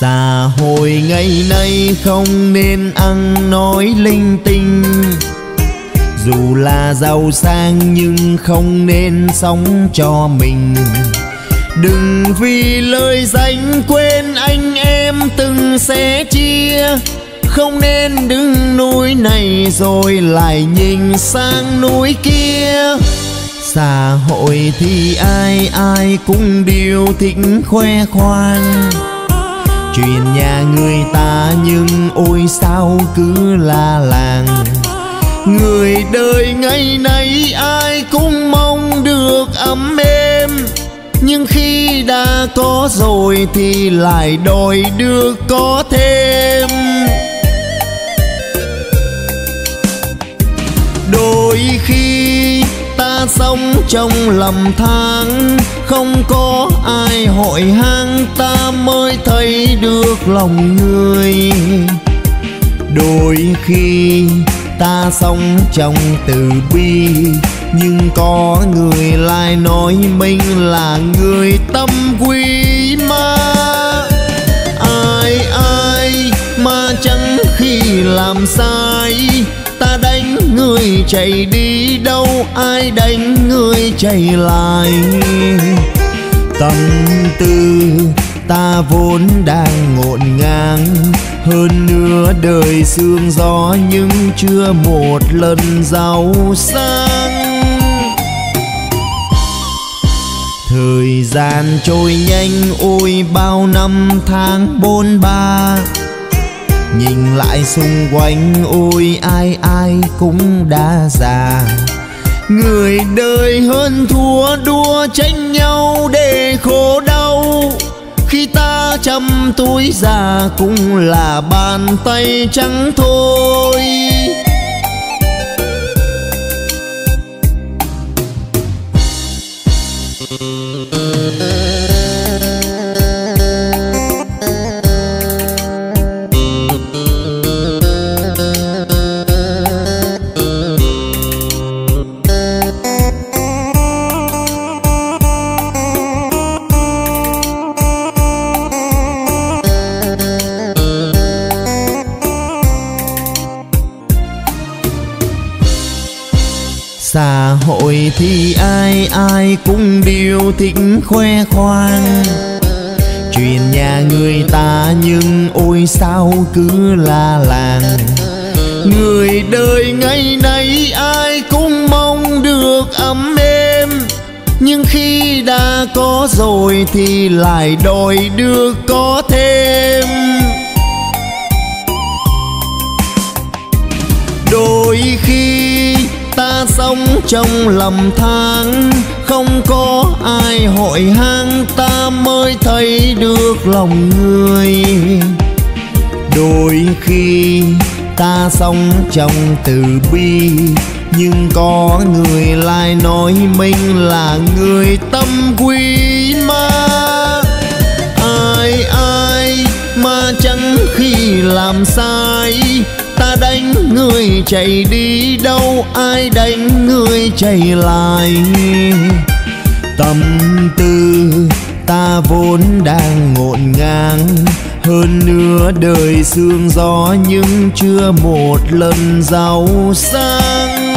Xã hội ngày nay không nên ăn nói linh tinh, dù là giàu sang nhưng không nên sống cho mình. Đừng vì lời danh quên anh em từng sẻ chia, không nên đứng núi này rồi lại nhìn sang núi kia. Xã hội thì ai ai cũng đều thích khoe khoang, chuyện nhà người ta nhưng ôi sao cứ la làng. Người đời ngày nay ai cũng mong được ấm êm, nhưng khi đã có rồi thì lại đòi được có thêm. Đôi khi ta sống trong lầm than, không có ai hỏi han ta mới thấy được lòng người. Đôi khi ta sống trong từ bi, nhưng có người lại nói mình là người tâm quý. Mà ai ai mà chẳng khi làm sai, ta đánh người chạy đi đâu ai đánh người chạy lại. Tâm tư ta vốn đang ngổn ngang, hơn nửa đời sương gió nhưng chưa một lần giàu sang. Thời gian trôi nhanh ôi bao năm tháng bôn ba, nhìn lại xung quanh ôi ai ai cũng đã già. Người đời hơn thua đua tranh nhau để khổ đau, khi ta chăm túi già cũng là bàn tay trắng thôi. Xã hội thì ai ai cũng đều thích khoe khoang, chuyện nhà người ta nhưng ôi sao cứ la làng. Người đời ngày nay ai cũng mong được ấm êm, nhưng khi đã có rồi thì lại đòi được có thêm. Đôi khi ta sống trong lầm than, không có ai hỏi han ta mới thấy được lòng người. Đôi khi ta sống trong từ bi, nhưng có người lại nói mình là người tâm quý. Mà ai ai mà chẳng khi làm sai, ta đánh người chạy đi đâu ai đánh người chạy lại. Tâm tư ta vốn đang ngổn ngang, hơn nửa đời sương gió nhưng chưa một lần giàu sang.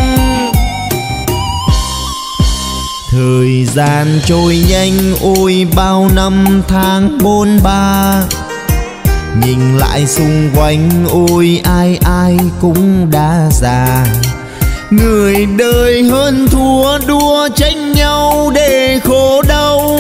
Thời gian trôi nhanh ôi bao năm tháng bôn ba, nhìn lại xung quanh ôi ai ai cũng đã già. Người đời hơn thua đua tranh nhau để khổ đau,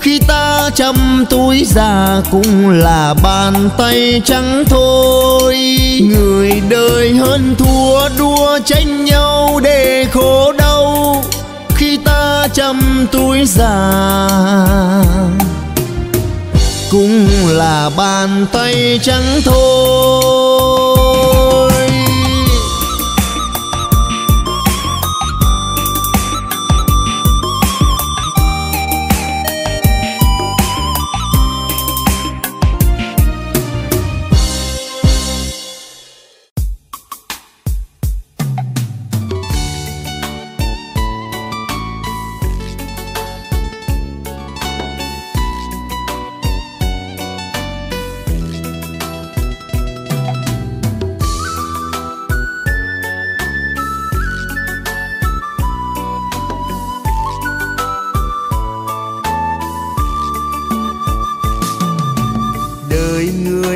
khi ta chăm túi già cũng là bàn tay trắng thôi. Người đời hơn thua đua tranh nhau để khổ đau, khi ta chăm túi già cũng là bàn tay trắng thôi.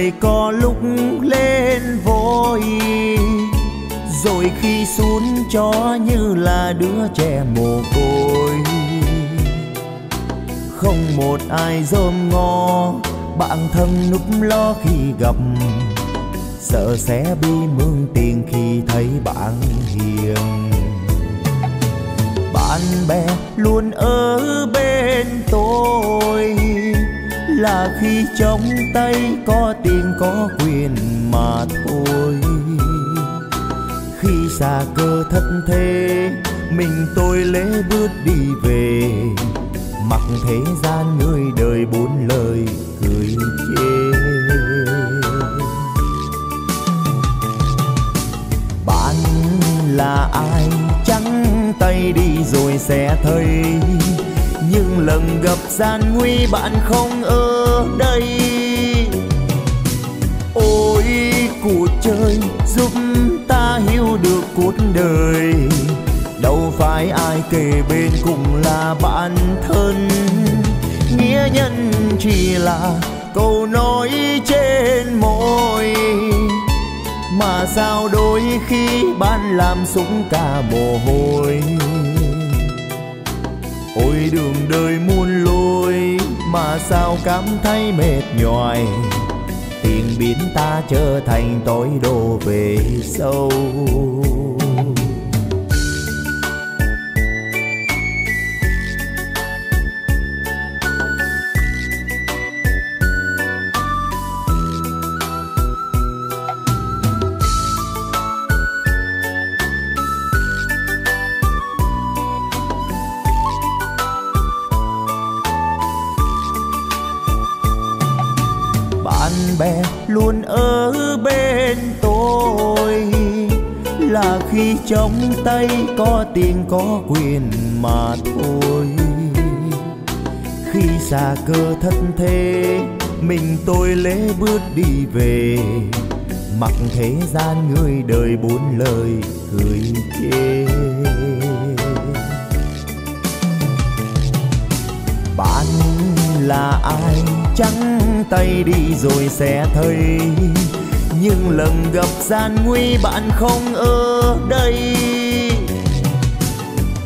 người có lúc lên vội, rồi khi xuống chó như là đứa trẻ mồ côi. Không một ai dòm ngó, bạn thân núp lo khi gặp, sợ sẽ bị mương tiền khi thấy bạn hiền. Bạn bè luôn ở bên tôi, là khi trong tay có tiền có quyền mà thôi. Khi xa cơ thất thế, mình tôi lễ bước đi về, mặc thế gian người đời bốn lời cười chê. Bạn là ai trắng tay đi rồi sẽ thấy, nhưng lần gặp gian nguy bạn không ở đây. Ôi cuộc chơi giúp ta hiểu được cuộc đời, đâu phải ai kề bên cũng là bạn thân. Nghĩa nhân chỉ là câu nói trên môi, mà sao đôi khi bạn làm sũng cả mồ hôi. Ôi đường đời muôn lối, mà sao cảm thấy mệt nhoài, tiền biến ta trở thành tối đồ về sâu. Bè luôn ở bên tôi, là khi trong tay có tiền có quyền mà thôi. Khi xa cơ thất thế, mình tôi lễ bước đi về, mặc thế gian người đời bốn lời cười chê. Bạn là ai trắng tay đi rồi sẽ thấy, nhưng lần gặp gian nguy bạn không ở đây.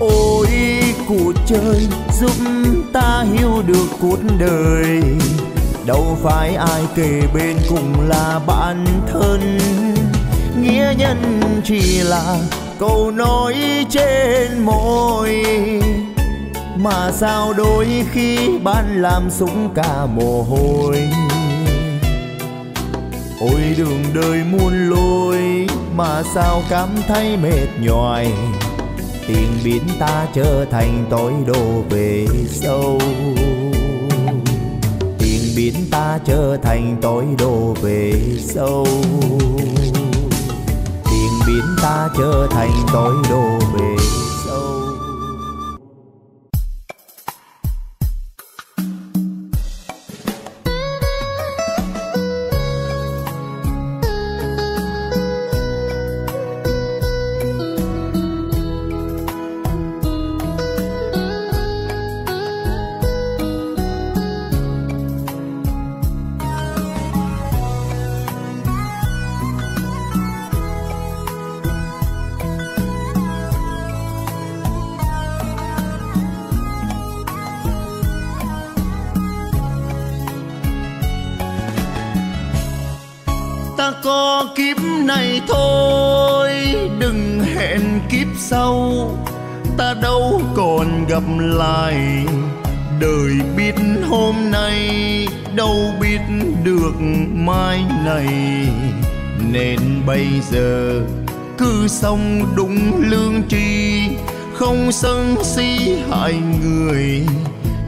Ôi cuộc chơi giúp ta hiểu được cuộc đời, đâu phải ai kề bên cũng là bạn thân. Nghĩa nhân chỉ là câu nói trên môi, mà sao đôi khi bạn làm sũng cả mồ hôi. Ôi đường đời muôn lối, mà sao cảm thấy mệt nhoài, tiền biến ta trở thành tối đồ về sâu. Tiền biến ta trở thành tối đồ về sâu. Tiền biến ta trở thành tối đồ về sâu. Sau ta đâu còn gặp lại, đời biết hôm nay đâu biết được mai này. Nên bây giờ cứ sống đúng lương tri, không sân si hại người,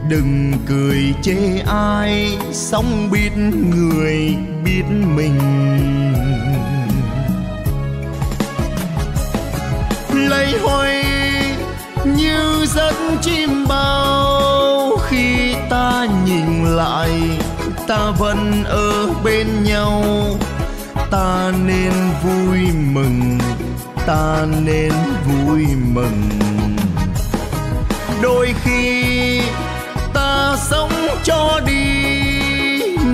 đừng cười chê ai, sống biết người biết mình. Lây hoay như giấc chim bao, khi ta nhìn lại ta vẫn ở bên nhau. Ta nên vui mừng, ta nên vui mừng. Đôi khi ta sống cho đi,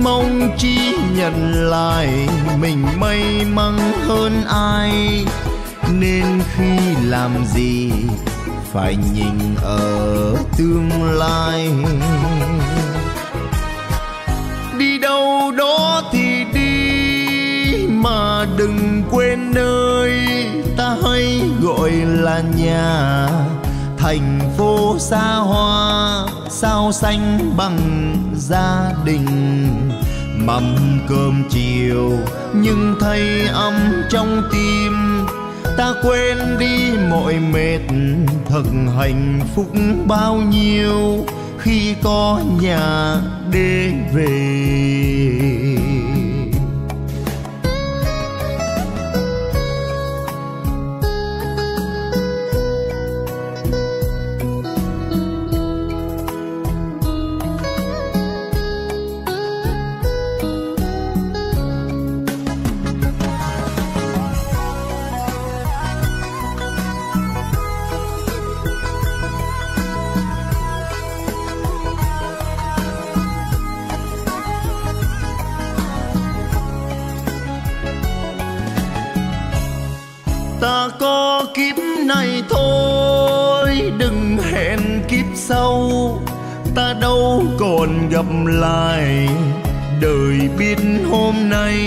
mong chi nhận lại mình may mắn hơn ai, nên khi làm gì phải nhìn ở tương lai. Đi đâu đó thì đi mà đừng quên nơi ta hay gọi là nhà. Thành phố xa hoa sao xanh bằng gia đình, mắm cơm chiều nhưng thấy ấm trong tim. Ta quên đi mọi mệt thật hạnh phúc bao nhiêu khi có nhà để về. Ta có kiếp này thôi, đừng hẹn kiếp sau. Ta đâu còn gặp lại, đời biết hôm nay,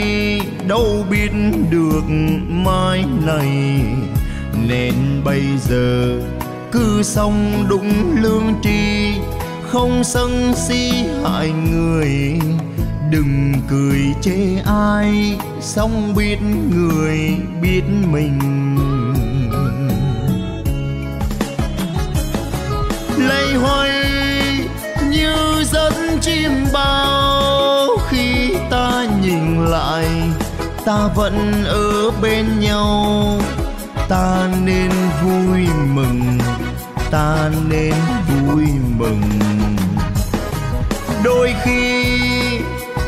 đâu biết được mai này. Nên bây giờ cứ sống đúng lương tri, không sân si hại người. Đừng cười chê ai, sống biết người biết mình. Lây hoay như dẫn chim bao, khi ta nhìn lại, ta vẫn ở bên nhau. Ta nên vui mừng, ta nên vui mừng. Đôi khi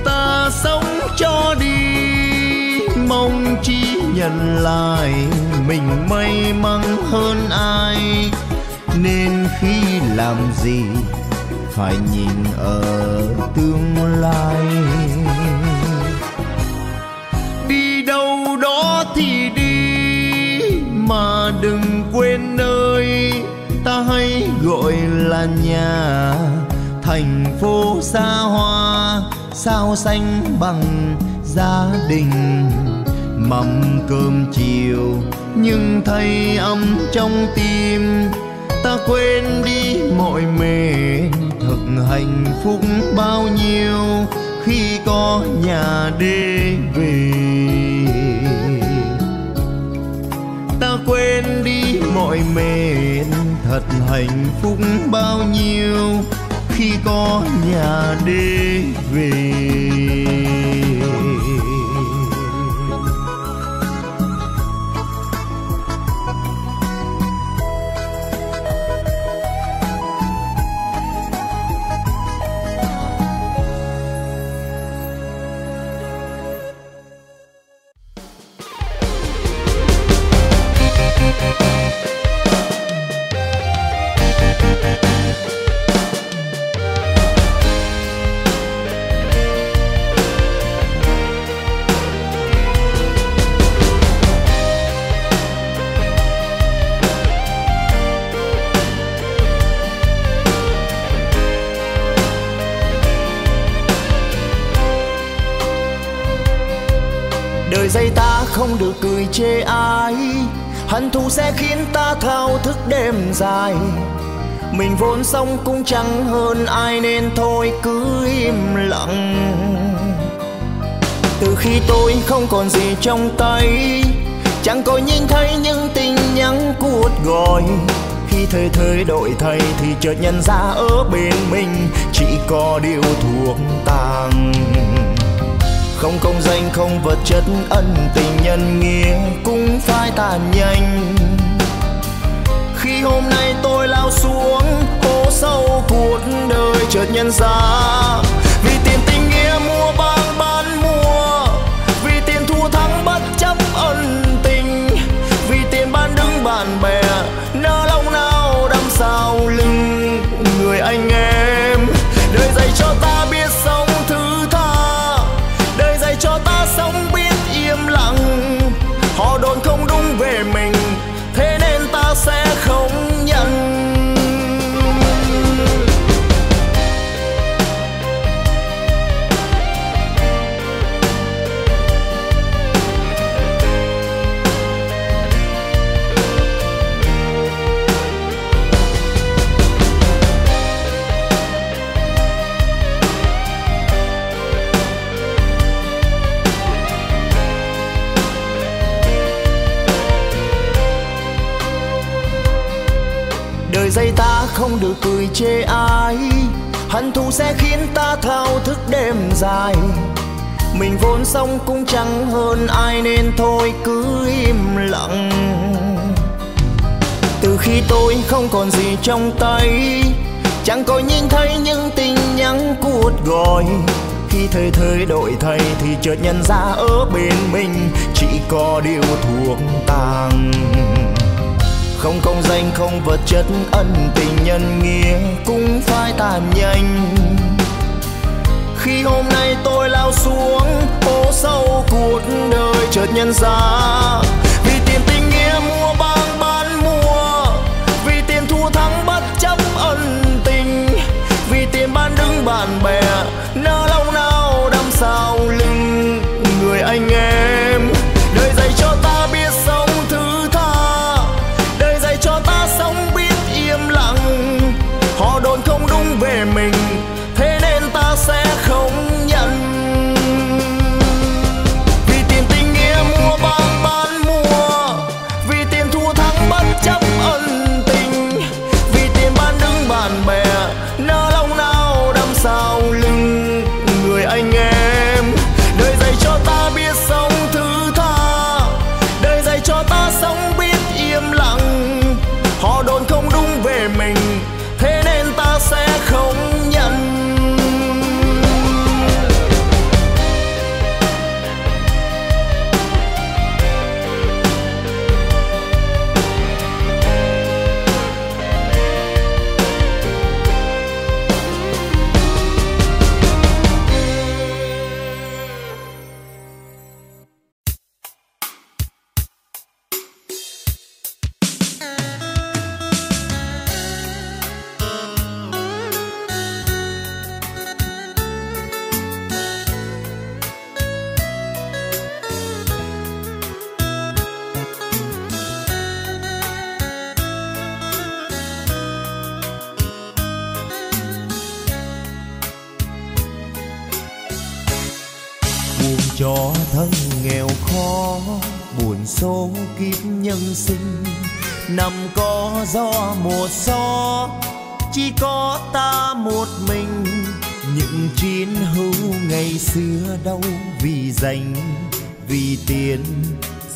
ta sống cho đi, mong chi nhận lại mình may mắn hơn ai, nên khi làm gì phải nhìn ở tương lai. Đi đâu đó thì đi mà đừng quên nơi ta hay gọi là nhà. Thành phố xa hoa sao xanh bằng gia đình, mắm cơm chiều nhưng thấy ấm trong tim. Ta quên đi mọi mệt thật hạnh phúc bao nhiêu khi có nhà để về. Ta quên đi mọi mệt thật hạnh phúc bao nhiêu khi có nhà để về. Đời dây ta không được cười chê ai, hận thù sẽ khiến ta thao thức đêm dài. Mình vốn sống cũng chẳng hơn ai nên thôi cứ im lặng. Từ khi tôi không còn gì trong tay, chẳng còn nhìn thấy những tin nhắn cuộc gọi. Khi thời thế đổi thay thì chợt nhận ra ở bên mình chỉ có điều thuốc tàng. Không công danh không vật chất, ân tình nhân nghĩa cũng phai tàn nhanh. Khi hôm nay tôi lao xuống hố sâu cuộc đời chợt nhận ra, vì tiền tình nghĩa mua vàng bán mua, vì tiền thua thắng bất chấp ân tình, vì tiền bán đứng bạn bè nỡ lòng nào đâm sau lưng người anh em. Đời dạy cho ta biết sống thứ tha, không được cười chê ai. Hận thù sẽ khiến ta thao thức đêm dài. Mình vốn sống cũng chẳng hơn ai nên thôi cứ im lặng. Từ khi tôi không còn gì trong tay, chẳng còn nhìn thấy những tin nhắn cuộc gọi. Khi thời thế đổi thay thì chợt nhận ra ở bên mình chỉ có điều thuốc tàng. Không công danh không vật chất, ân tình nhân nghĩa cũng phai tàn nhanh. Khi hôm nay tôi lao xuống hố sâu cuộc đời chợt nhận ra, vì tiền tình nghĩa mua bang bán mua, vì tiền thua thắng bất chấp ân tình, vì tiền bán đứng bạn bè nỡ lòng nào đâm sau lưng người anh em. Đời dạy cho ta biết sống thứ tha, đời dạy cho ta sống biết im lặng. Họ đồn không đúng về mình thế nên ta sẽ không nhận. Vì tiền tình nghĩa mua bang bán mua, vì tiền thua thắng bất chấp ân tình, vì tiền bán đứng bạn bè nỡ lòng nào đâm sau lưng người anh em. Đời dạy cho ta biết sống thứ tha, đời dạy cho ta sống biết im lặng. Họ đồn không đúng về mình thế nên ta sẽ không nhận. Cho thân nghèo khó buồn số kiếp nhân sinh, năm có gió mùa gió chỉ có ta một mình. Những chiến hữu ngày xưa đâu vì danh vì tiền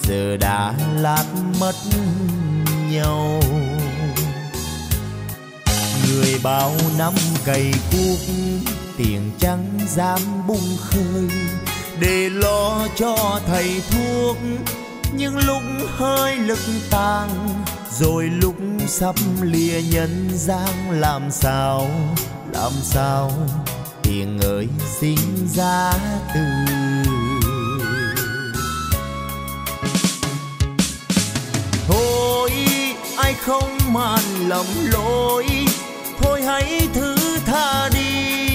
giờ đã lát mất nhau. Người bao năm cày cuốc tiền chẳng dám bung khơi để lo cho thầy thuốc, những lúc hơi lực tàn rồi lúc sắp lìa nhân gian. Làm sao tiền ơi sinh ra từ. Thôi ai không màn lầm lỗi, thôi hãy thứ tha đi,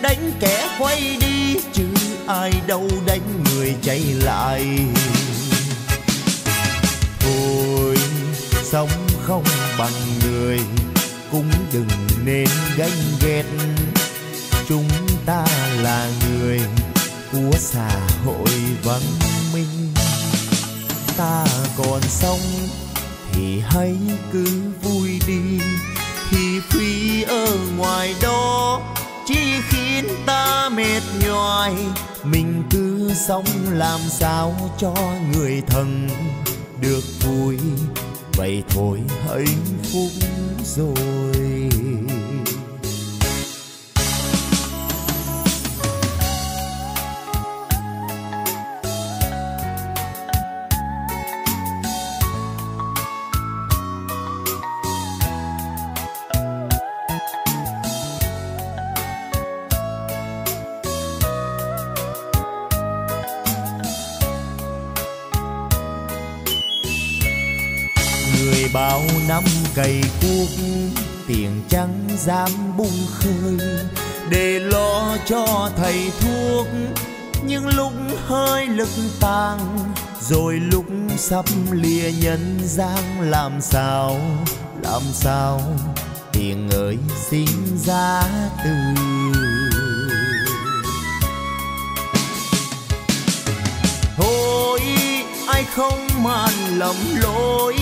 đánh kẻ quay đi chứ ai đâu đánh người chạy lại. Thôi sống không bằng người cũng đừng nên ganh ghét. Chúng ta là người của xã hội văn minh. Ta còn sống thì hãy cứ vui đi, thì phí ở ngoài đó chỉ khiến ta mệt nhoài. Mình cứ sống làm sao cho người thân được vui, vậy thôi hạnh phúc rồi. Bao năm cày cuốc tiền chẳng dám bung khơi để lo cho thầy thuốc, những lúc hơi lực tàn rồi lúc sắp lìa nhân gian. Làm sao tiền ơi sinh ra từ. Thôi ai không màn lầm lỗi,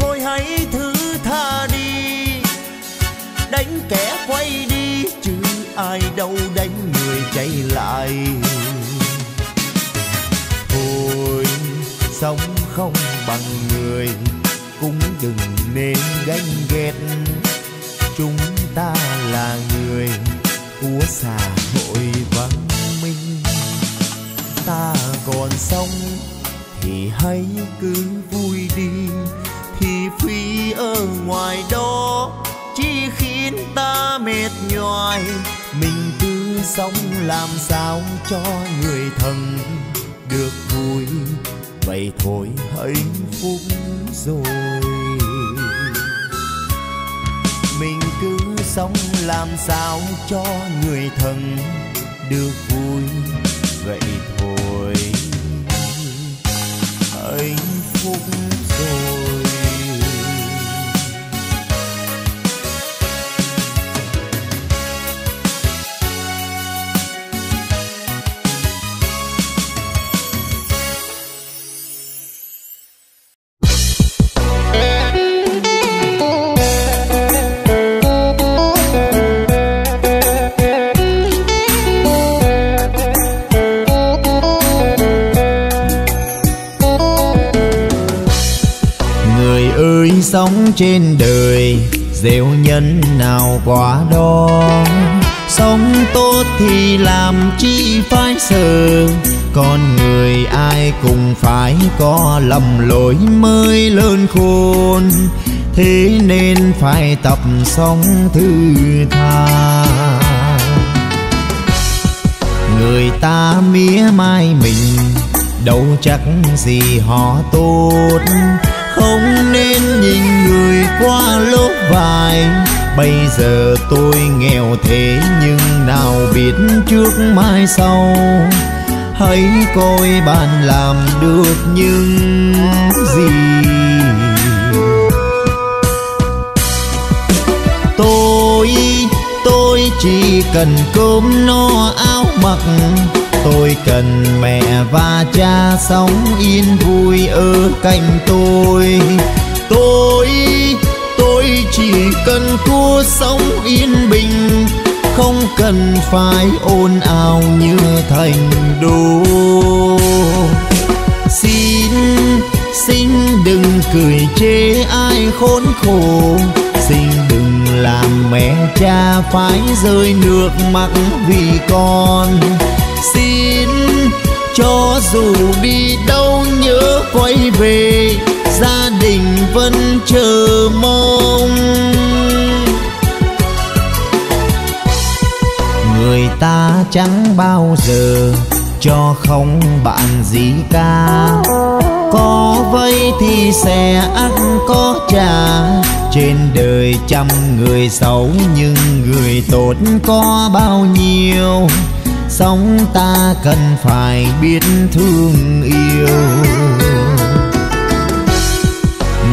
thôi hãy thứ tha đi, đánh kẻ quay đi, chứ ai đâu đánh người chạy lại. Thôi sống không bằng người, cũng đừng nên ganh ghét. Chúng ta là người của xã hội văn minh. Ta còn sống thì hãy cứ vui đi, thì phi ở ngoài đó chỉ khiến ta mệt nhoài. Mình cứ sống làm sao cho người thân được vui, vậy thôi hạnh phúc rồi. Mình cứ sống làm sao cho người thân được vui, vậy thôi hạnh phúc rồi. Sống trên đời dèo nhân nào quá đó, sống tốt thì làm chi phải sợ. Con người ai cũng phải có lầm lỗi mới lớn khôn, thế nên phải tập sống thứ tha. Người ta mía mai mình đâu chắc gì họ tốt, không nên nhìn người qua lốp vải. Bây giờ tôi nghèo thế nhưng nào biết trước mai sau, hãy coi bạn làm được những gì. Tôi chỉ cần cơm no áo mặc, tôi cần mẹ và cha sống yên vui ở cạnh tôi. Tôi chỉ cần cuộc sống yên bình, không cần phải ồn ào như thành đô. Xin đừng cười chê ai khốn khổ, xin đừng làm mẹ cha phải rơi nước mắt vì con. Xin cho dù đi đâu nhớ quay về, gia đình vẫn chờ mong. Người ta chẳng bao giờ cho không bạn gì cả, có vay thì sẽ ăn có trả. Trên đời trăm người xấu nhưng người tốt có bao nhiêu, sống ta cần phải biết thương yêu.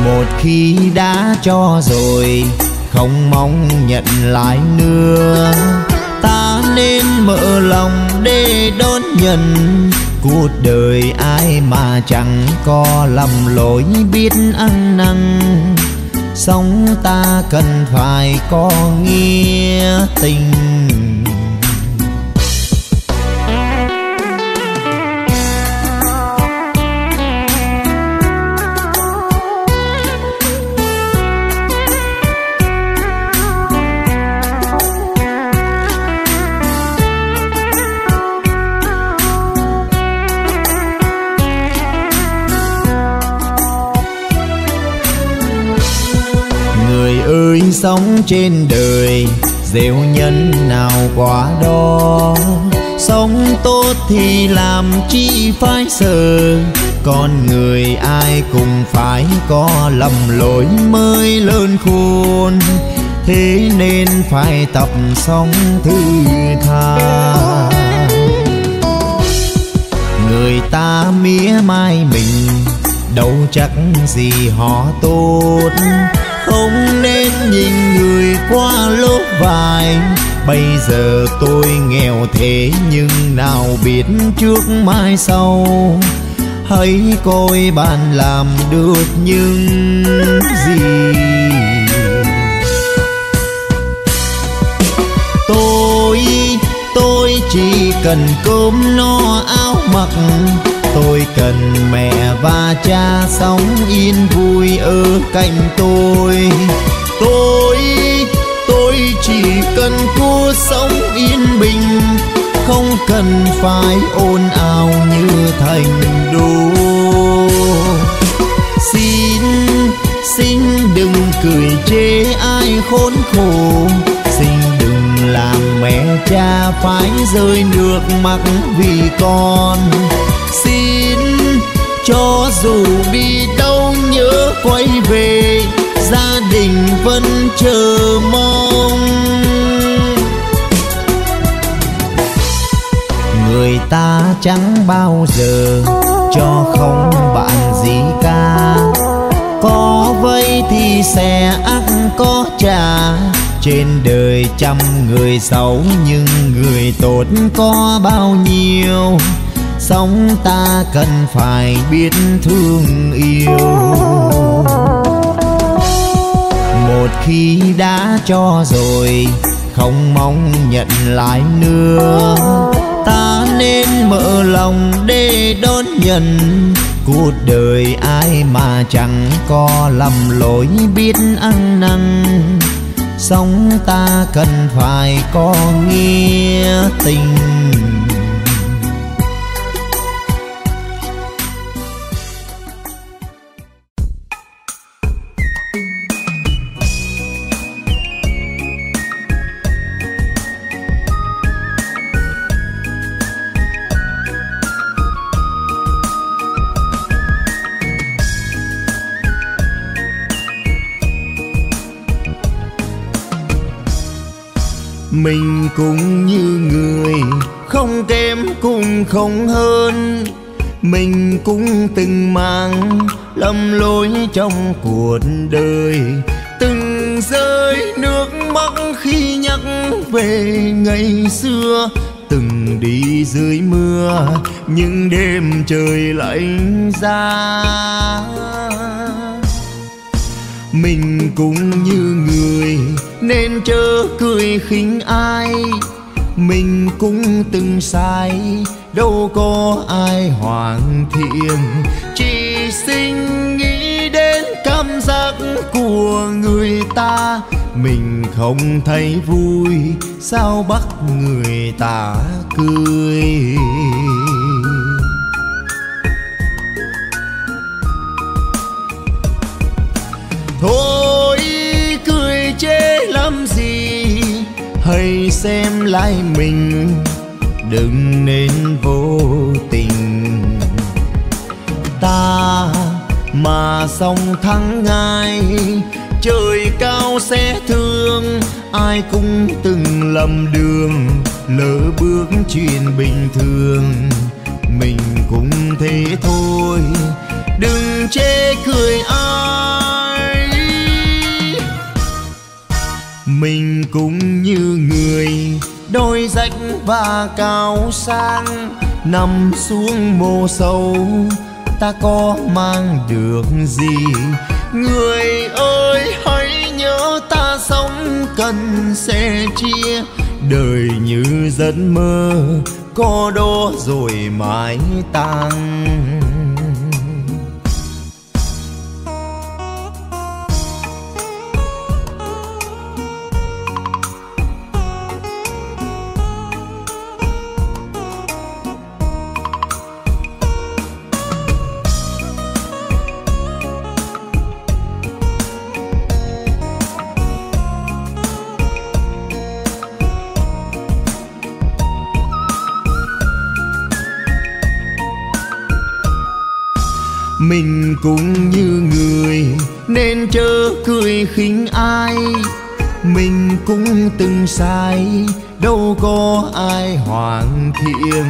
Một khi đã cho rồi không mong nhận lại nữa, ta nên mở lòng để đón nhận. Cuộc đời ai mà chẳng có lầm lỗi biết ăn năn, sống ta cần phải có nghĩa tình. Sống trên đời dèo nhân nào quá đó, sống tốt thì làm chi phải sợ. Con người ai cũng phải có lầm lỗi mới lớn khôn, thế nên phải tập sống thứ tha. Người ta mía mai mình đâu chắc gì họ tốt, không nên nhìn người qua lốp vải. Bây giờ tôi nghèo thế nhưng nào biết trước mai sau, hãy coi bạn làm được những gì. chỉ cần cơm no áo mặc, tôi cần mẹ và cha sống yên vui ở cạnh tôi. Tôi chỉ cần cuộc sống yên bình, không cần phải ồn ào như thành đô. Xin đừng cười chê ai khốn khổ, xin đừng làm mẹ cha phải rơi nước mắt vì con. Xin cho dù đi đâu nhớ quay về, gia đình vẫn chờ mong. Người ta chẳng bao giờ cho không bạn gì cả, có vây thì sẽ ăn có trả. Trên đời trăm người xấu nhưng người tốt có bao nhiêu, sống ta cần phải biết thương yêu. Một khi đã cho rồi không mong nhận lại nữa, ta nên mở lòng để đón nhận. Cuộc đời ai mà chẳng có lầm lỗi biết ăn năn, sống ta cần phải có nghĩa tình. Mình cũng như người, không kém cũng không hơn. Mình cũng từng mang lầm lỗi trong cuộc đời, từng rơi nước mắt khi nhắc về ngày xưa, từng đi dưới mưa những đêm trời lạnh giá. Mình cũng như người nên chớ cười khinh ai, mình cũng từng sai, đâu có ai hoàn thiện. Chỉ xin nghĩ đến cảm giác của người ta, mình không thấy vui, sao bắt người ta cười. Thôi cười chê làm gì, hãy xem lại mình, đừng nên vô tình. Ta mà sống thắng ngay, trời cao sẽ thương. Ai cũng từng lầm đường, lỡ bước chuyện bình thường. Mình cũng thế thôi, đừng chê cười ai. Mình cũng như người, đôi rách và cao sang, nằm xuống mồ sâu, ta có mang được gì? Người ơi hãy nhớ ta sống cần sẻ chia, đời như giấc mơ, có đó rồi mãi tan. Mình cũng như người nên chớ cười khinh ai, mình cũng từng sai, đâu có ai hoàn thiện.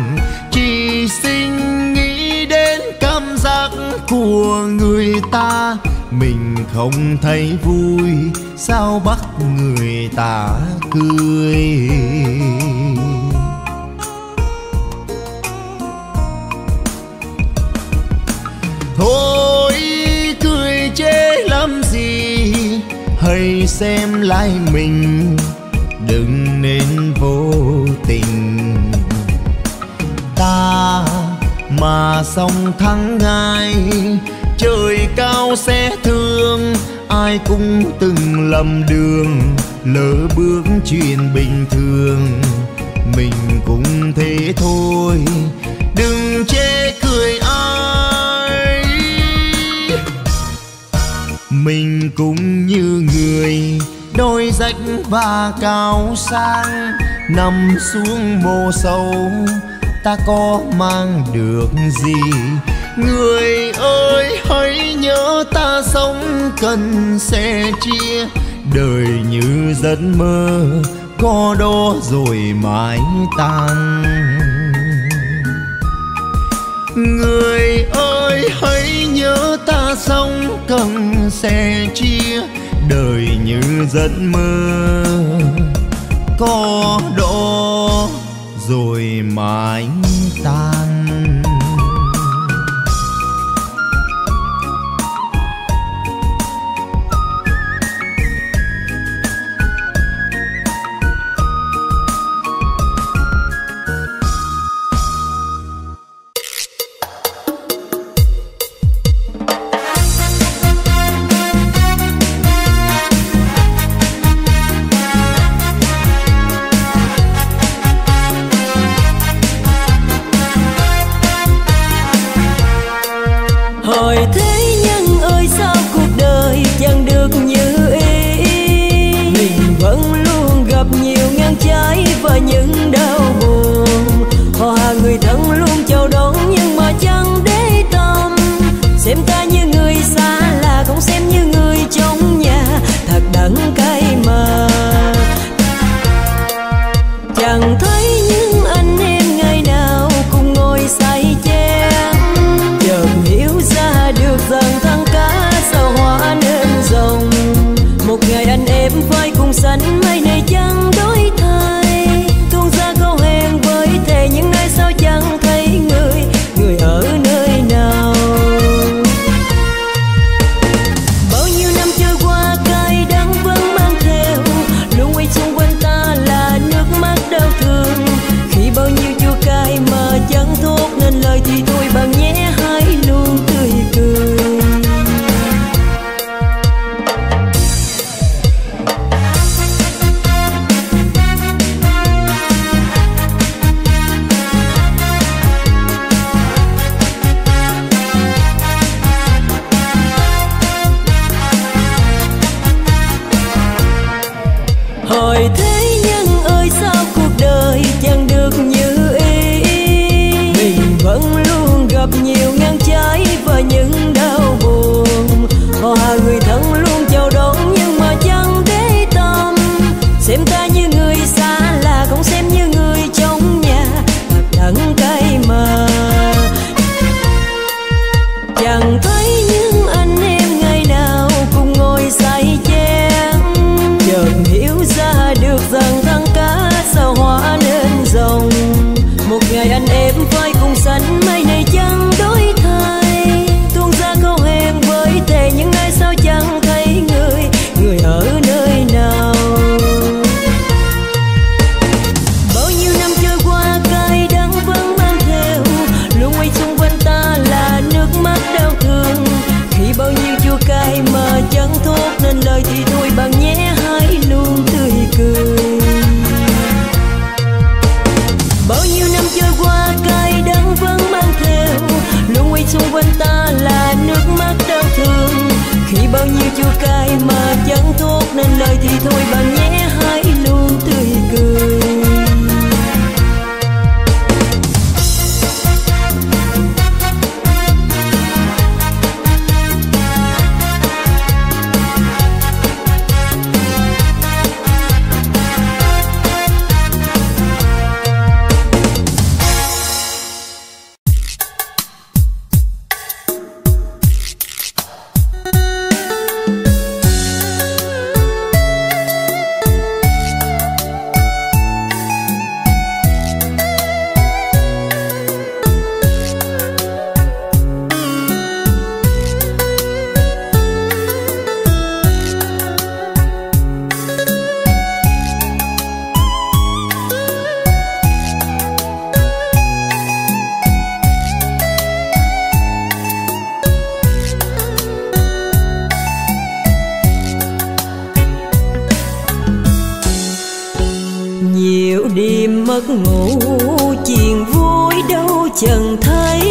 Chỉ xin nghĩ đến cảm giác của người ta, mình không thấy vui, sao bắt người ta cười. Thôi cười chê làm gì, hãy xem lại mình, đừng nên vô tình. mà song thắng ngay. Trời cao sẽ thương, ai cũng từng lầm đường, lỡ bước chuyện bình thường. Mình cũng thế thôi, đừng chê cười ai. Mình cũng như người, đôi rách và cao sang, nằm xuống mồ sâu, ta có mang được gì? Người ơi hãy nhớ ta sống cần sẻ chia, đời như giấc mơ có đó rồi mãi tan. Người ơi hãy nhớ ta sống cần sẻ chia, đời như giấc mơ có đó rồi mãi tan. giấc ngủ chuyện vui đâu chần thấy,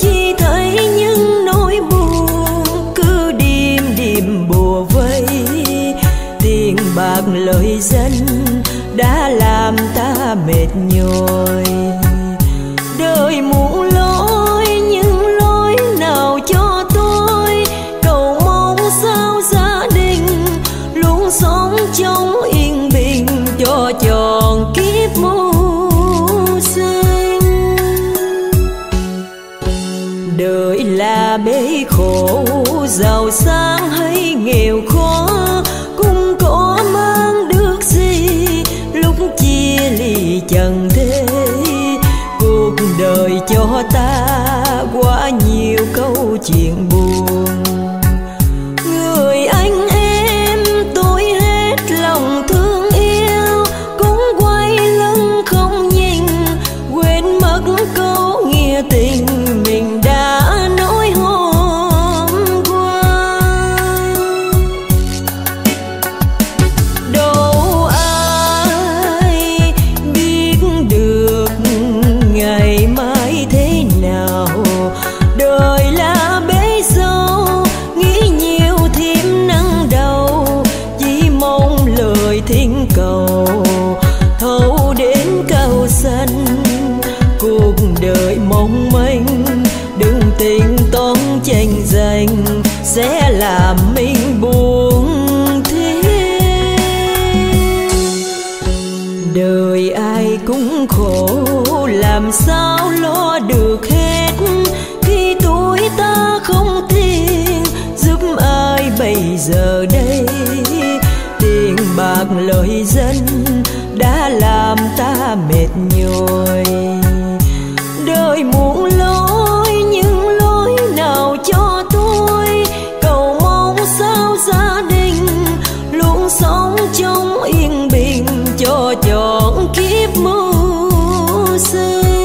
chỉ thấy những nỗi buồn cứ đêm đêm bùa vây. Tiền bạc lợi danh đã làm ta mệt nhòi, đời muôn lối những lối nào cho tôi. Cầu mong sao gia đình luôn sống trong yên bình cho tròn kiếp mưu sinh. Đời là bể khổ, giàu sang hay nghèo khó cũng có mang được gì lúc chia lì trần thế. Cuộc đời cho ta quá nhiều câu chuyện buồn, người anh em tôi hết lòng thương yêu cũng quay lưng không nhìn, quên mất câu nghĩa tình mình đã nói hôm qua. Đâu ai biết được ngày mai thế nào, đời là bể dâu nghĩ nhiều thêm nắng đau. Chỉ mong lời thiên cầu thấu đến cao xanh, cuộc đời mong manh đừng tính toán tranh giành sẽ làm mình buồn thêm. Đời ai cũng khổ làm sao lo được hết, khi tuổi ta không thiên giúp ai bây giờ đây. Tiền bạc lợi danh đã làm ta mệt nhòi, đời muôn lối những lối nào cho tôi. Cầu mong sao gia đình luôn sống trong yên bình cho trọn kiếp mưu sinh.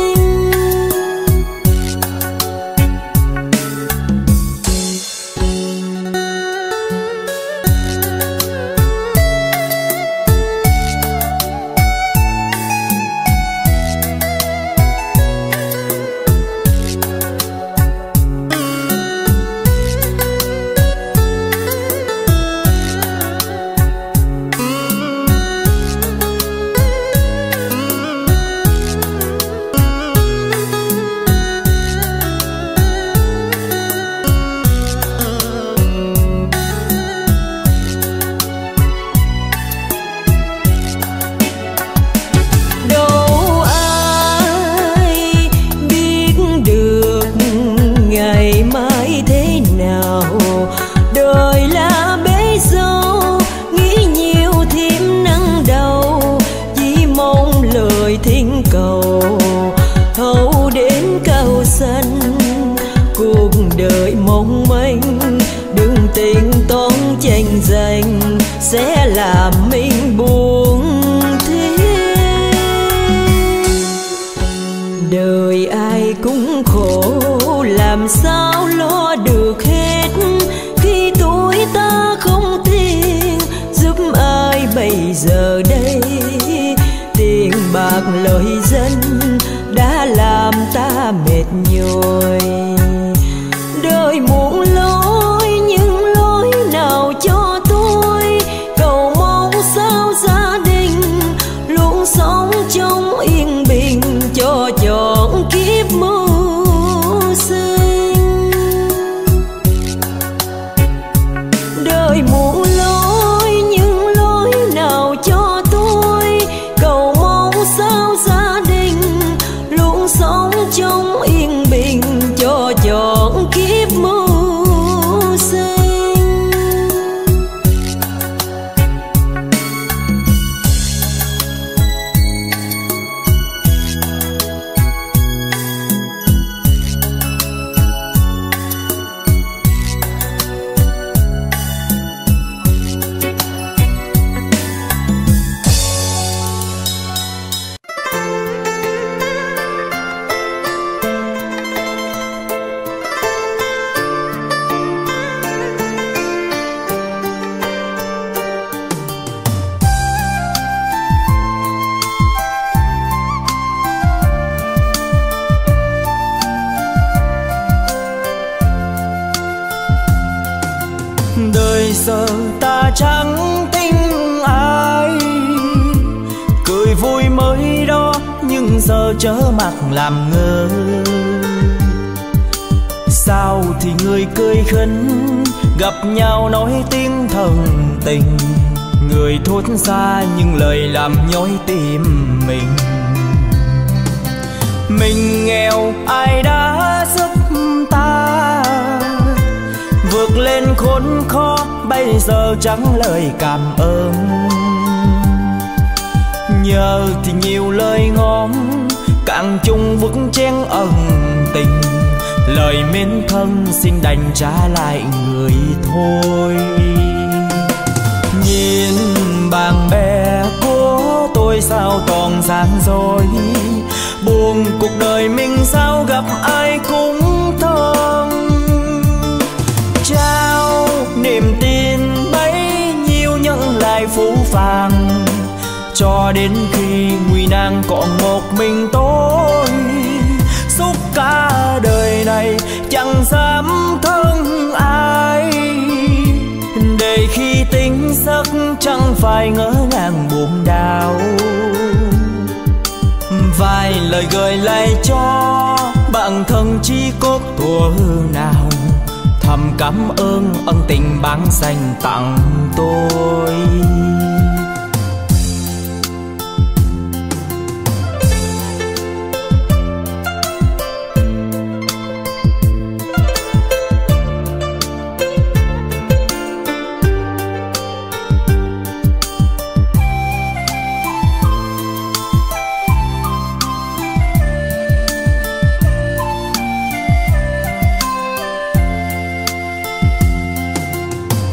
Đời mong manh đừng tính toán tranh giành sẽ làm mình buồn thêm. Đời ai cũng khổ làm sao lo được hết, khi tuổi ta không tin giúp ai bây giờ đây. Tiền bạc lợi danh đã làm ta mệt nhòi, đời muôn lối những lối nào cho tôi. Cầu mong sao gia đình luôn sống trong yên bình cho trọn kiếp mưu sinh. Đời muôn lối những lối nào cho tôi. Cầu mong sao gia đình luôn sống trong yên bình. giờ ta chẳng tin ai, cười vui mới đó nhưng giờ chớ mặt làm ngơ. Sao thì người cười khấn gặp nhau nói tiếng thần tình, người thốt ra những lời làm nhói tim mình. Mình nghèo ai đã giúp ta vượt lên khốn khó, bây giờ chẳng lời cảm ơn. Nhờ thì nhiều lời ngóm càng chung vững chén ẩn tình, lời mến thân xin đành trả lại người thôi. Nhìn bạn bè của tôi sao toàn sáng rồi, buồn cuộc đời mình sao gặp ai cũng thương. Trao niềm tin bấy nhiêu nhân lại phũ phàng, cho đến khi nguy nan còn một mình tôi. Suốt cả đời này chẳng dám thương ai, để khi tỉnh giấc chẳng phải ngỡ ngàng buồn đau. Vài lời gợi lại cho bạn thân chi cốt thuở nào, thầm cảm ơn ân tình bạn dành tặng tôi.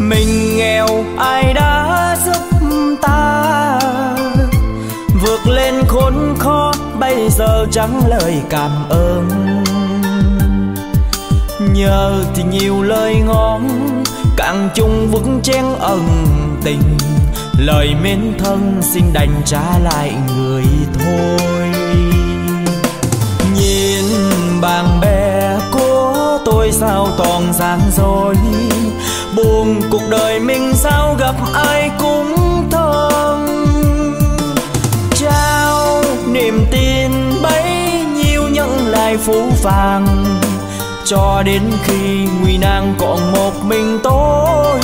Mình nghèo ai đã giúp ta vượt lên khốn khó, bây giờ chẳng lời cảm ơn. Nhờ thì nhiều lời ngon càng chung vững chén ẩn tình, lời mến thân xin đành trả lại người thôi. Nhìn bạn bè của tôi sao toàn dáng dối, buồn cuộc đời mình sao gặp ai cũng thương. Trao niềm tin bấy nhiêu những lại phũ phàng, cho đến khi nguy nan còn một mình tôi.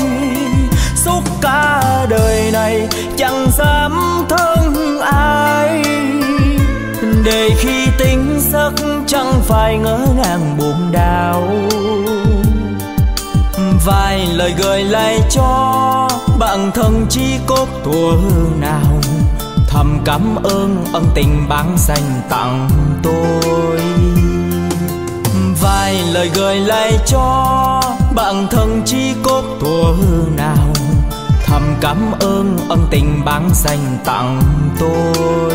Suốt cả đời này chẳng dám thương ai, để khi tỉnh giấc chẳng phải ngỡ ngàng buồn đau. Vài lời gợi lại cho bạn thân chi cốt thuở nào, thầm cảm ơn ân tình bạn dành tặng tôi. Vài lời gợi lại cho bạn thân chi cốt thuở nào, thầm cảm ơn ân tình bạn dành tặng tôi.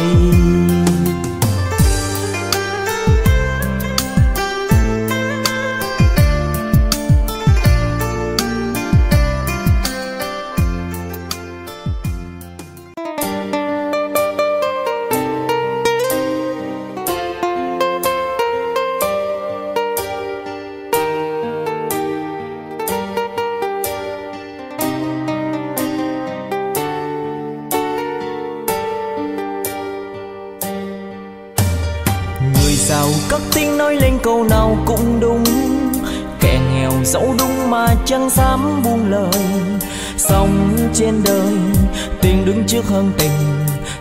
Dẫu đúng mà chẳng dám buông lời, sống trên đời tình đứng trước hơn tình.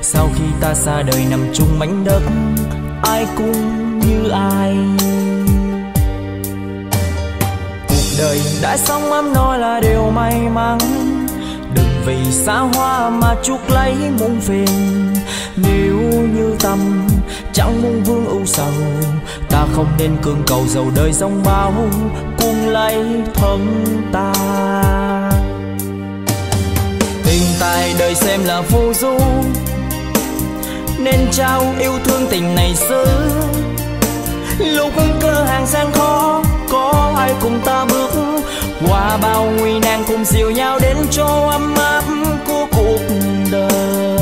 Sau khi ta xa đời nằm chung mảnh đất, ai cũng như ai. Cuộc đời đã xong ấm no là điều may mắn, đừng vì xa hoa mà chuốc lấy muôn phiền. Nếu như tâm chẳng muốn vương ưu sầu, ta không nên cưỡng cầu giàu đời dòng bao cuồng lấy thân ta. Tình tài đời xem là phù du, nên trao yêu thương tình này xứ. Lúc cơ hàng gian khó, có ai cùng ta bước qua bao nguy nan, cùng dìu nhau đến chỗ ấm áp của cuộc đời.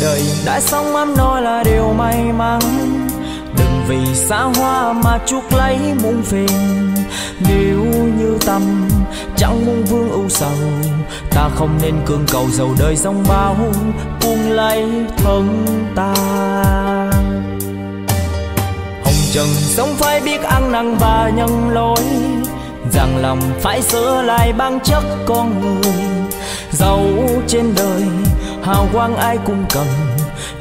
đời đã xong ấm no là điều may mắn. Đừng vì xa hoa mà chuốc lấy muôn phiền. Nếu như tâm chẳng muốn vương ưu sầu, ta không nên cương cầu giàu đời sông bao cuồng lấy thân ta. Hồng trần sống phải biết ăn năn và nhân lỗi, rằng lòng phải sửa lại bản chất con người. Giàu trên đời hào quang ai cũng cần,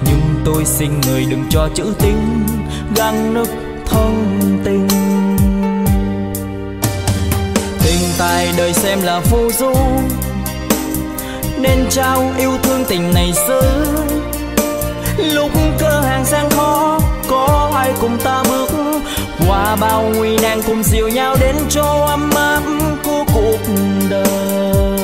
nhưng tôi xin người đừng cho chữ tình gan nứt thân tình. Tình tài đời xem là phù du, nên trao yêu thương tình này xứ. Lúc cơ hàng sang khó, có ai cùng ta bước qua bao nguy nan, cùng dìu nhau đến chỗ ấm áp của cuộc đời.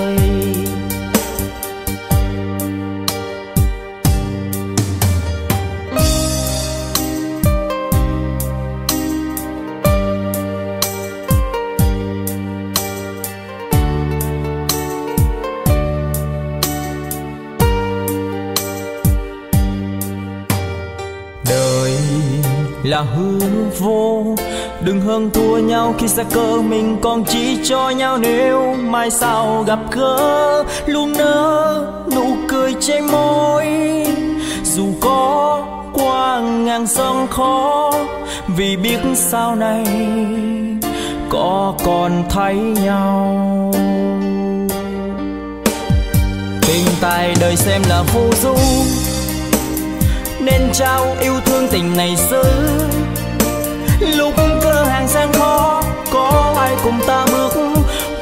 Là hư vô, đừng hơn thua nhau khi xa cơ mình còn chỉ cho nhau. Nếu mai sau gặp gỡ luôn nỡ nụ cười trên môi, dù có qua ngàn sông khó, vì biết sau này có còn thấy nhau. Tình tài đời xem là phù du, nên trao yêu thương tình này xứ. Lúc cơ hàng sang khó, có ai cùng ta bước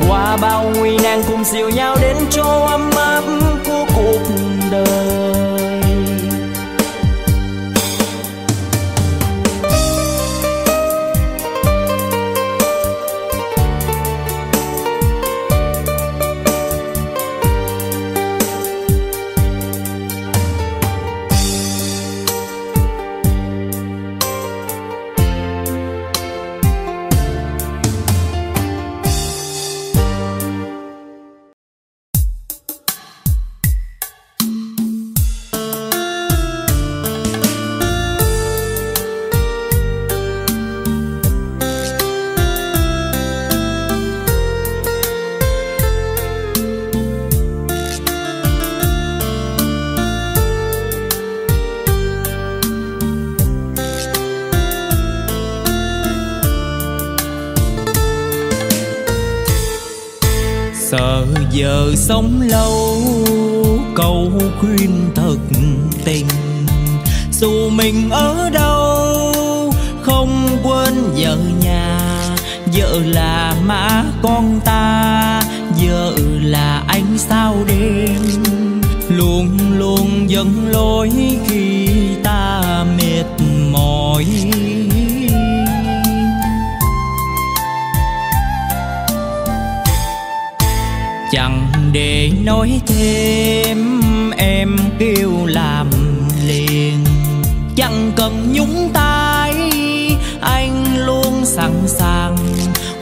qua bao nguy nan, cùng dìu nhau đến chỗ ấm áp của cuộc đời. Giờ sống lâu câu khuyên thật tình, dù mình ở đâu không quên vợ nhà. Vợ là má con ta, vợ là ánh sao đêm, luôn luôn dẫn lối khi ta mệt mỏi. Chẳng để nói thêm em kêu làm liền, chẳng cần nhúng tay anh luôn sẵn sàng.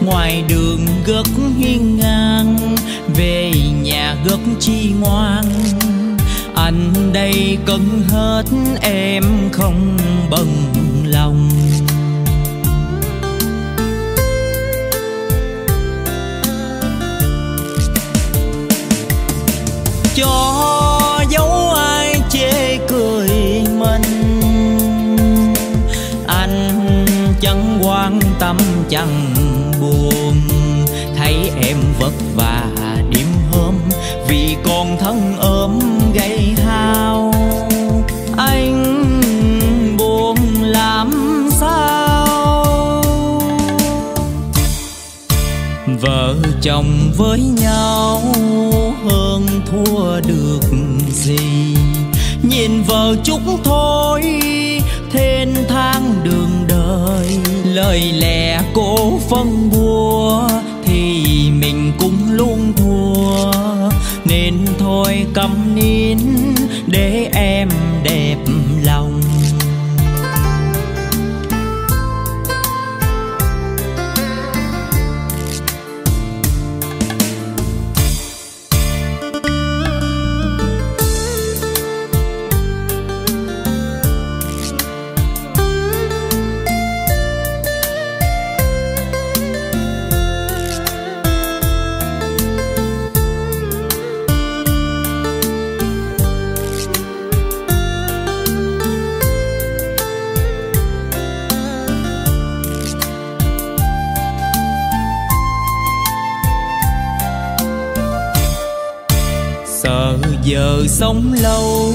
Ngoài đường gật hiên ngang, về nhà gật chi ngoan. Anh đây cần hết em không bận lòng. Cho dấu ai chê cười mình, anh chẳng quan tâm chẳng buồn. Thấy em vất vả đêm hôm vì còn thân ốm gầy hao, anh buồn làm sao. Vợ chồng với nhau hơn thua được gì, nhìn vợ chúng thôi thênh thang đường đời. Lời lẽ cố phân bua thì mình cũng luôn thua, nên thôi câm nín để em đẹp lòng. giờ sống lâu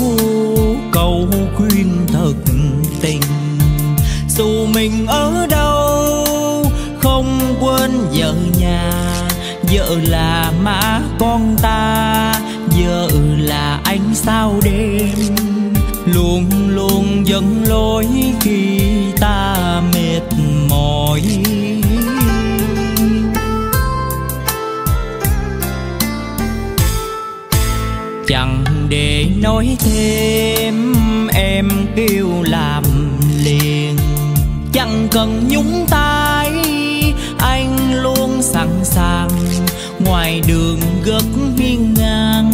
cầu khuyên thật tình, dù mình ở đâu không quên vợ nhà. Vợ là má con ta, vợ là ánh sao đêm, luôn luôn dẫn lối khi ta mệt mỏi. Chẳng để nói thêm em kêu làm liền, chẳng cần nhúng tay anh luôn sẵn sàng. Ngoài đường gấp hiên ngang,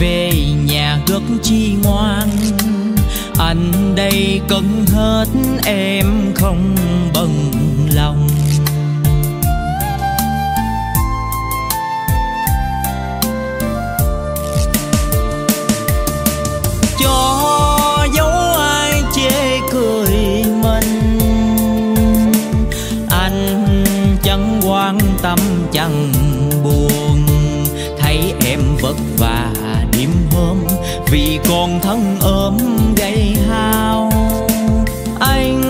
về nhà gấp chi ngoan. Anh đây cần hết em không bận lòng. Cho dấu ai chê cười mình, anh chẳng quan tâm chẳng buồn. Thấy em vất vả đêm hôm vì còn thân ốm gầy hao, anh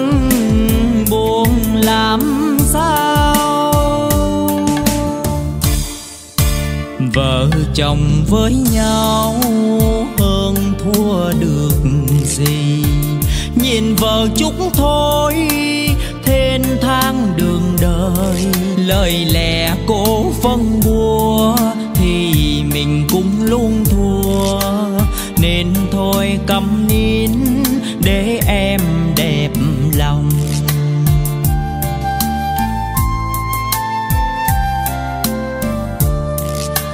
buồn làm sao. Vợ chồng với nhau hơn thua được gì, nhìn vợ chúng thôi thênh thang đường đời. Lời lẽ cố phân bua thì mình cũng luôn thua, nên thôi câm nín để em đẹp lòng.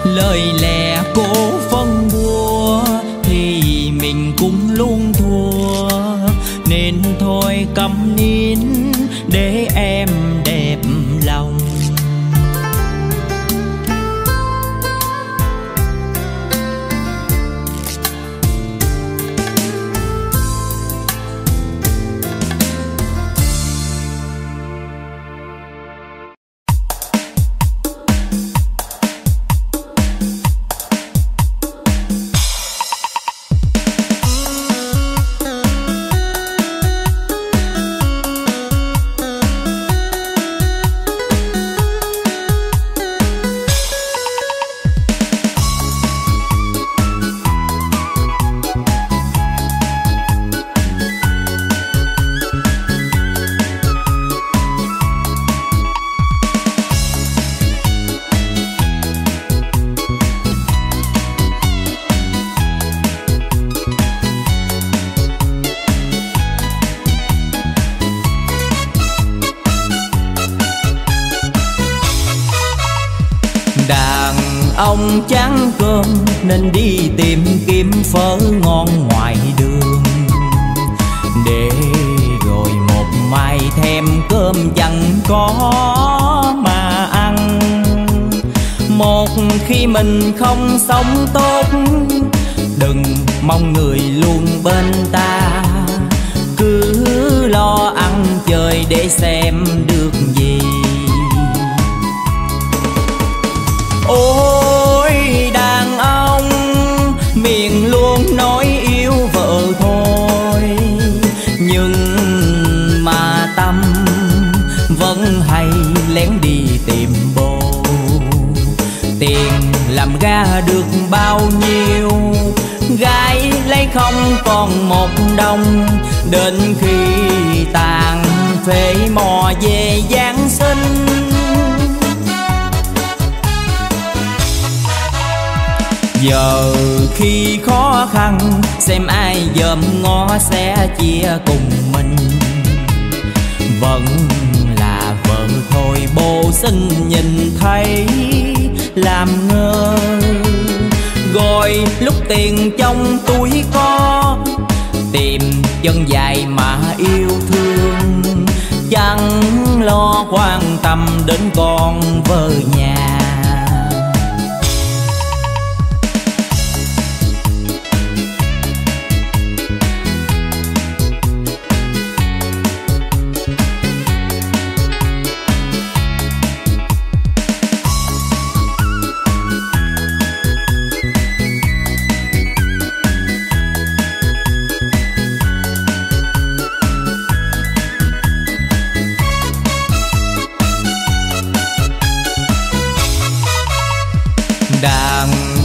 Lời lẽ cố phân bua thì mình cũng luôn thua, nên thôi câm nín để em đẹp lòng. Chán cơm nên đi tìm kiếm phở ngon ngoài đường, để rồi một mai thèm cơm chẳng có mà ăn. Một khi mình không sống tốt, đừng mong người luôn bên ta. Cứ lo ăn chơi để xem được gì. Ôi đàn ông miệng luôn nói yêu vợ thôi, nhưng mà tâm vẫn hay lén đi tìm bồ. Tiền làm ra được bao nhiêu, gái lấy không còn một đồng. Đến khi tàn phế mò về Giáng sinh, giờ khi khó khăn xem ai dòm ngó sẽ chia cùng mình. Vẫn là vợ thôi bồ xinh nhìn thấy làm ngơ. Rồi lúc tiền trong túi có, tìm chân dài mà yêu thương, chẳng lo quan tâm đến con vợ nhà.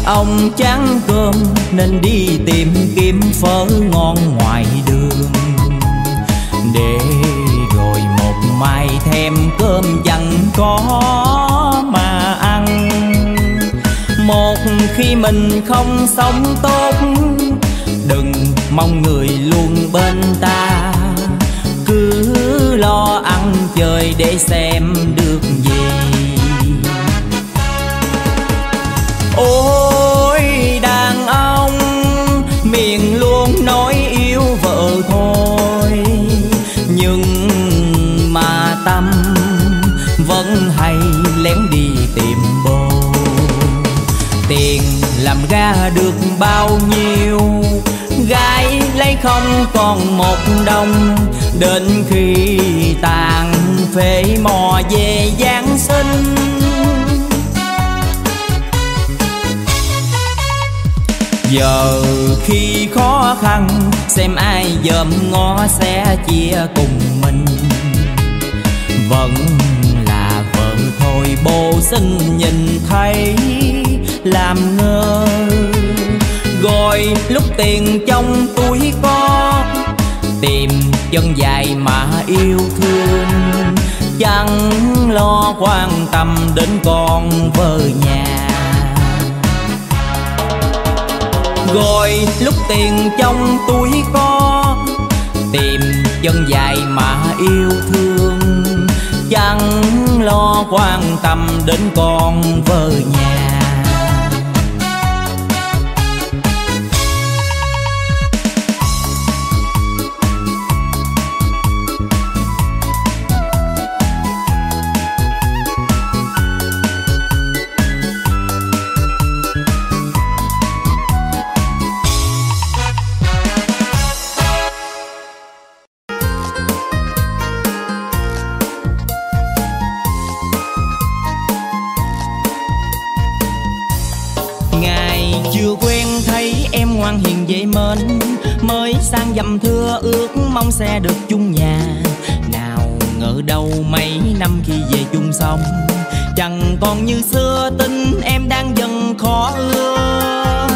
ông chán cơm nên đi tìm kiếm phở ngon ngoài đường, để rồi một mai thèm cơm chẳng có mà ăn. Một khi mình không sống tốt, đừng mong người luôn bên ta, cứ lo ăn chơi để xem được gì. Ôi đàn ông miệng luôn nói yêu vợ thôi, nhưng mà tâm vẫn hay lén đi tìm bồ. Tiền làm ra được bao nhiêu, gái lấy không còn một đồng, đến khi tàn phế mò về Giáng sinh. Giờ khi khó khăn xem ai dòm ngó sẽ chia cùng mình, vẫn là vợ thôi bồ xinh nhìn thấy làm ngơ. Rồi lúc tiền trong túi có, tìm chân dài mà yêu thương, chẳng lo quan tâm đến con vợ nhà. Rồi lúc tiền trong túi có, tìm chân dài mà yêu thương, chẳng lo quan tâm đến con vợ nhà. Sang dầm thưa ước mong sẽ được chung nhà, nào ngờ đâu mấy năm khi về chung xong, chẳng còn như xưa tin em đang dần khó ưa.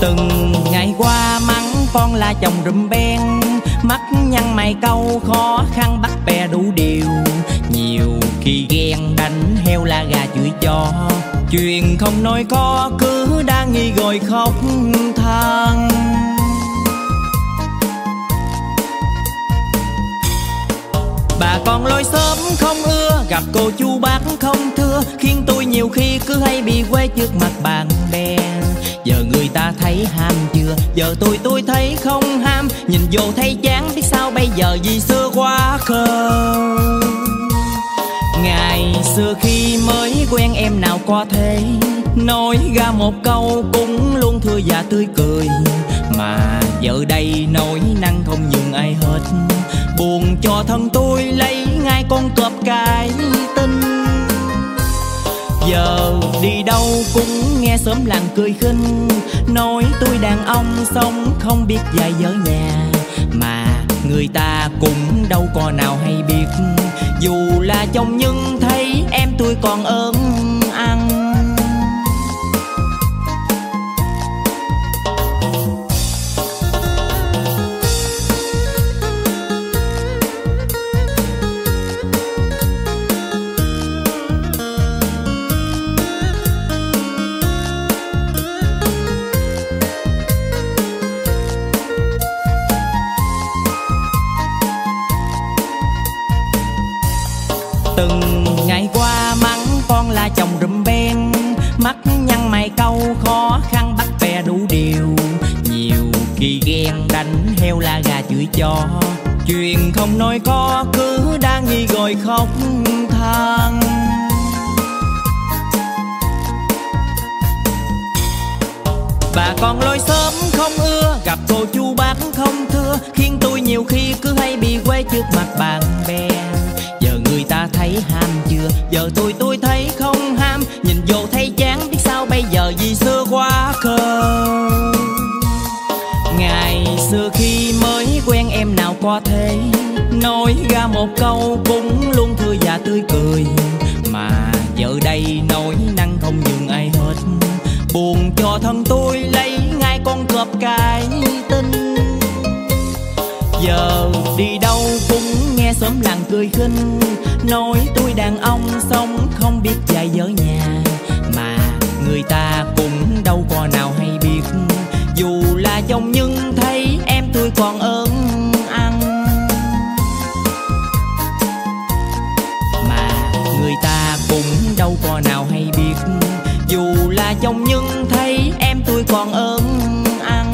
Từng ngày qua mắng con là chồng rùm beng, mắt nhăn mày câu khó khăn bắt bè đủ điều, nhiều khi ghen đánh heo la gà chửi cho, chuyện không nói có cứ đang nghi rồi khóc than. Bà con lối xóm không ưa, gặp cô chú bác không thưa, khiến tôi nhiều khi cứ hay bị quê trước mặt bạn bè. Giờ người ta thấy ham chưa, giờ tôi thấy không ham, nhìn vô thấy chán biết sao bây giờ vì xưa quá khờ. Ngày xưa khi mới quen em nào có thế, nói ra một câu cũng luôn thưa và tươi cười, mà giờ đây nỗi năng không nhường ai hết, buồn cho thân tôi lấy ngay con cọp cái tinh. Giờ đi đâu cũng nghe xóm làng cười khinh, nói tôi đàn ông sống không biết dạy vợ nhà, mà người ta cũng đâu có nào hay biết, dù là chồng nhưng thấy em tôi còn ớn ăn. Từng ngày qua mắng con là chồng rùm beng, mắt nhăn mày câu khó khăn bắt bè đủ điều, nhiều khi ghen đánh heo la gà chửi cho, chuyện không nói có cứ đang nghi rồi khóc than. Bà con lối xóm không ưa, gặp cô chú bác không thưa, khiến tôi nhiều khi cứ hay bị quê trước mặt bạn bè. Người ta thấy ham chưa, giờ tôi thấy không ham, nhìn vô thấy chán biết sao bây giờ vì xưa quá khờ. Ngày xưa khi mới quen em nào có thế, nói ra một câu cũng luôn thưa và tươi cười, mà giờ đây nỗi năng không nhường ai hết, buồn cho thân tôi lấy ngay con cọp cái tinh. Giờ đi đâu cũng nghe xóm làng cười khinh, nói tôi đàn ông sống không biết chạy vợ nhà. Mà người ta cũng đâu có nào hay biết, dù là chồng nhưng thấy em tôi còn ớn ăn. Mà người ta cũng đâu có nào hay biết, dù là chồng nhưng thấy em tôi còn ớn ăn.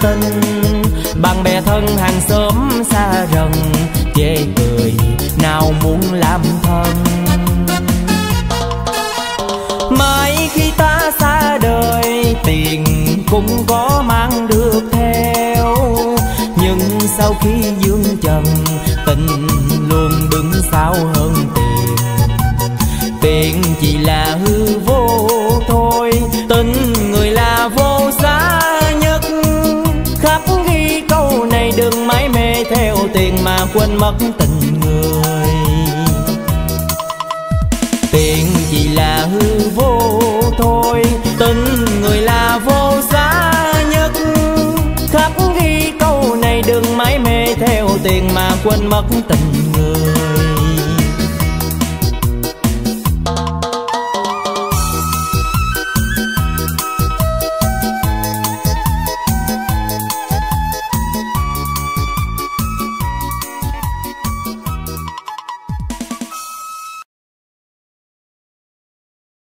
tình, bạn bè thân hàng xóm xa rần chê cười nào muốn làm thân. Mãi khi ta xa đời, tiền cũng có mang được theo, nhưng sau khi dương trần, tình luôn đứng sau hơn tiền. Tiền chỉ là hư vô thôi, tình người là vô giá nhất. Khắc ghi câu này đừng mãi mê theo tiền mà quên mất tình người. Tiền chỉ là hư vô thôi, tình người là vô giá nhất. Khắc ghi câu này đừng mãi mê theo tiền mà quên mất tình người.